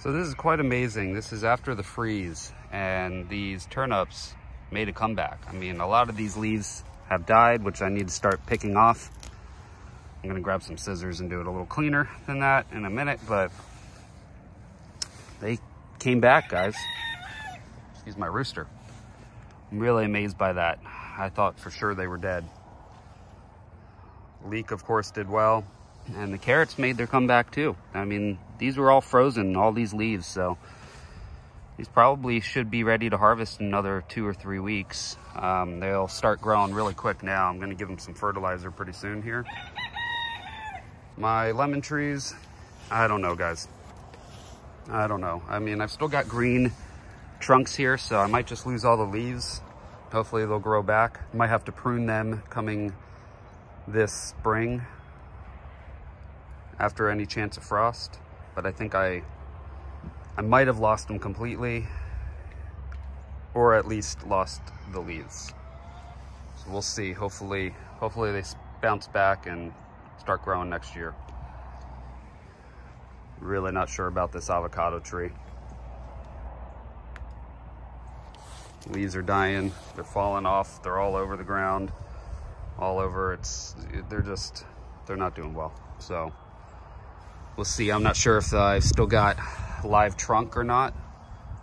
So this is quite amazing. This is after the freeze, and these turnips made a comeback. I mean, a lot of these leaves have died, which I need to start picking off. I'm gonna grab some scissors and do it a little cleaner than that in a minute, but they came back, guys. Excuse my rooster. I'm really amazed by that. I thought for sure they were dead. Leek, of course, did well, and the carrots made their comeback too. I mean, these were all frozen, all these leaves, so these probably should be ready to harvest in another 2 or 3 weeks. They'll start growing really quick now. I'm gonna give them some fertilizer pretty soon here. My lemon trees, I don't know, guys. I don't know. I mean, I've still got green trunks here, so I might just lose all the leaves. Hopefully they'll grow back. I might have to prune them coming this spring after any chance of frost, but I think I might have lost them completely, or at least lost the leaves. So we'll see. Hopefully they bounce back and start growing next year. Really not sure about this avocado tree. Leaves are dying, they're falling off, they're all over the ground, all over. They're not doing well. So we'll see. I'm not sure if I've still got live trunk or not.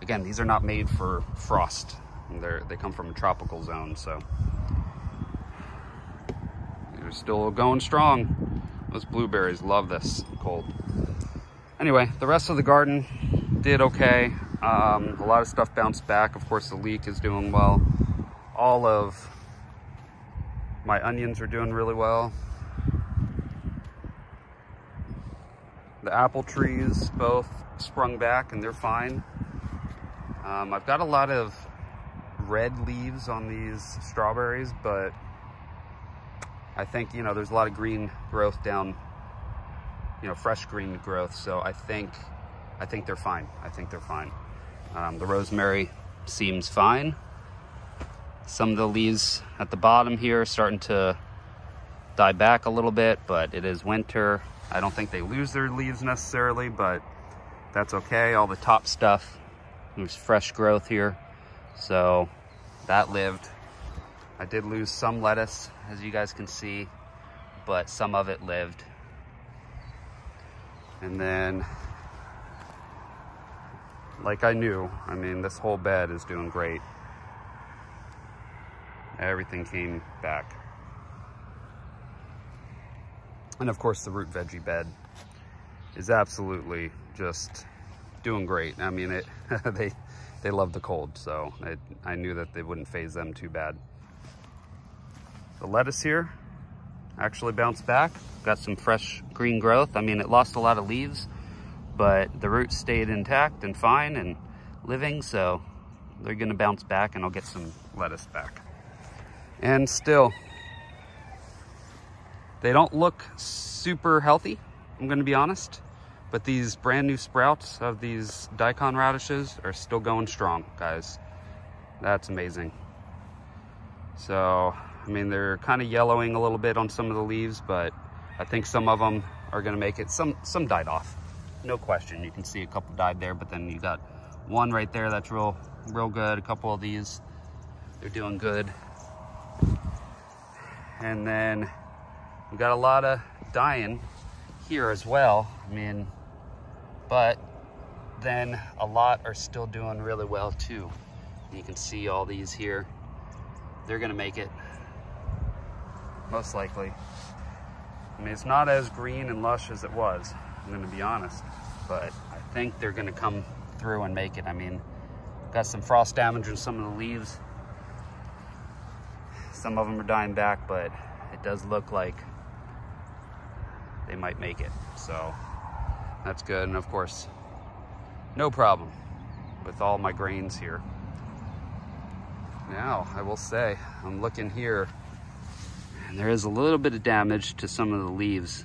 Again, these are not made for frost. They come from a tropical zone, so they're still going strong. Those blueberries love this cold. Anyway, the rest of the garden did okay. A lot of stuff bounced back. Of course, the leek is doing well. All of my onions are doing really well. The apple trees both sprung back and they're fine. I've got a lot of red leaves on these strawberries, but I think, you know, there's a lot of green growth down, you know, fresh green growth. So I think they're fine. The rosemary seems fine. Some of the leaves at the bottom here are starting to die back a little bit, but it is winter. I don't think they lose their leaves necessarily, but that's okay. All the top stuff, there's fresh growth here, so that lived. I did lose some lettuce, as you guys can see, but some of it lived. And then, like I knew, I mean, this whole bed is doing great. Everything came back. And of course, the root veggie bed is absolutely just doing great. I mean, they love the cold, so I knew that they wouldn't phase them too bad. The lettuce here actually bounced back. Got some fresh green growth. I mean, it lost a lot of leaves, but the roots stayed intact and fine and living, so they're gonna bounce back and I'll get some lettuce back. And still, they don't look super healthy, I'm gonna be honest, but these brand new sprouts of these daikon radishes are still going strong, guys. That's amazing. So, I mean, they're kind of yellowing a little bit on some of the leaves, but I think some of them are gonna make it. Some died off, no question. You can see a couple died there, but then you got one right there that's real good. A couple of these, they're doing good. And then we got a lot of dying here as well. I mean, but then a lot are still doing really well too. You can see all these here. They're gonna make it, most likely. I mean, it's not as green and lush as it was, I'm gonna be honest, but I think they're gonna come through and make it. I mean, got some frost damage in some of the leaves. Some of them are dying back, but it does look like they might make it. So that's good. And of course, no problem with all my grains here. Now, I will say, I'm looking here, and there is a little bit of damage to some of the leaves,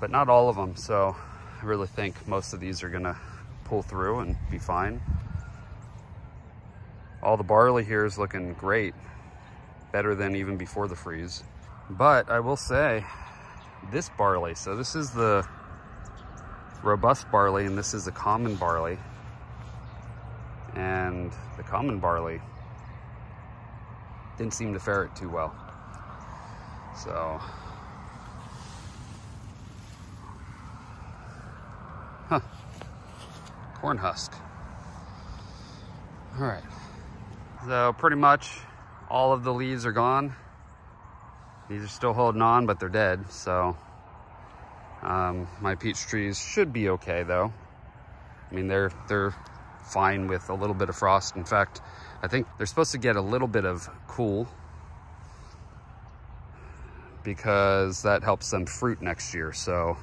but not all of them. So I really think most of these are gonna pull through and be fine. All the barley here is looking great, better than even before the freeze. But I will say, this barley, so this is the robust barley, and this is the common barley. And the common barley didn't seem to fare it too well. So, corn husk. All right, so pretty much all of the leaves are gone. These are still holding on, but they're dead. So my peach trees should be okay though. I mean, they're fine with a little bit of frost. In fact, I think they're supposed to get a little bit of cool because that helps them fruit next year. So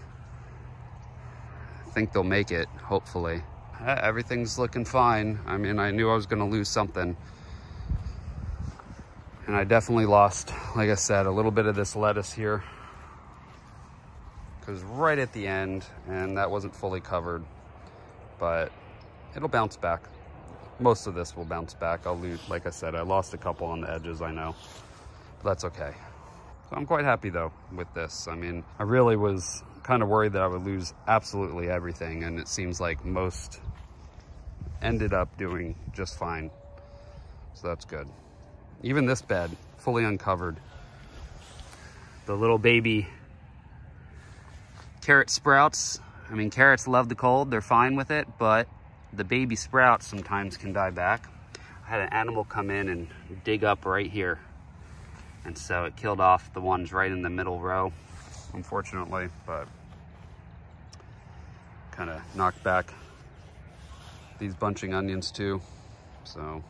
I think they'll make it, hopefully. Everything's looking fine. I mean, I knew I was gonna lose something. And I definitely lost, like I said, a little bit of this lettuce here. Because right at the end, and that wasn't fully covered, but it'll bounce back. Most of this will bounce back. I'll lose, like I said, I lost a couple on the edges, I know. But that's okay. So I'm quite happy though with this. I mean, I really was kind of worried that I would lose absolutely everything, and it seems like most ended up doing just fine. So that's good. Even this bed, fully uncovered. The little baby carrot sprouts. I mean, carrots love the cold, they're fine with it, but the baby sprouts sometimes can die back. I had an animal come in and dig up right here. And so it killed off the ones right in the middle row, unfortunately, but kind of knocked back these bunching onions too, so.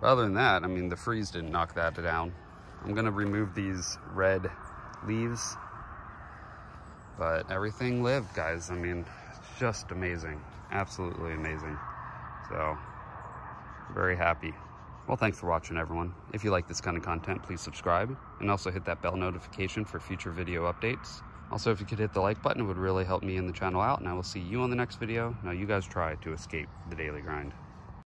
Other than that, I mean, the freeze didn't knock that down. I'm gonna remove these red leaves, but everything lived, guys. I mean, it's just amazing, absolutely amazing. So, very happy. Well, thanks for watching, everyone. If you like this kind of content, please subscribe and also hit that bell notification for future video updates. Also, if you could hit the like button, it would really help me and the channel out, and I will see you on the next video. Now you guys try to escape the daily grind.